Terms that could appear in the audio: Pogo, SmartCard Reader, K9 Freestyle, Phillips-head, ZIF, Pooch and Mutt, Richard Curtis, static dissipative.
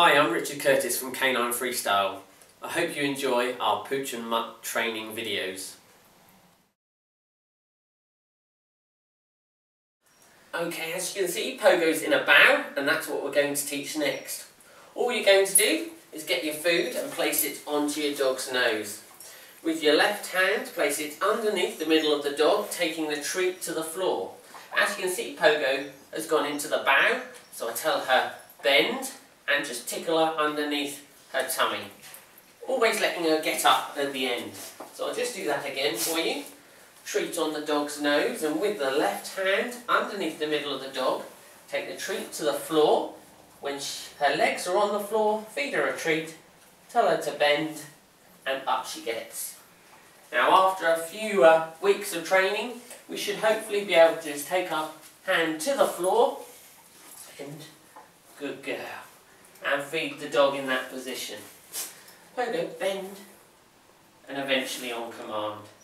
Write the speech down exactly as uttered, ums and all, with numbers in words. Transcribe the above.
Hi, I'm Richard Curtis from K nine Freestyle. I hope you enjoy our Pooch and Mutt training videos. Okay, as you can see, Pogo's in a bow, and that's what we're going to teach next. All you're going to do is get your food and place it onto your dog's nose. With your left hand, place it underneath the middle of the dog, taking the treat to the floor. As you can see, Pogo has gone into the bow, so I tell her, bend, and just tickle her underneath her tummy. Always letting her get up at the end. So I'll just do that again for you. Treat on the dog's nose, and with the left hand underneath the middle of the dog, take the treat to the floor. When she, her legs are on the floor, feed her a treat, tell her to bend, and up she gets. Now after a few uh, weeks of training, we should hopefully be able to just take our hand to the floor, and good girl. And feed the dog in that position. Pogo, bend, and eventually on command.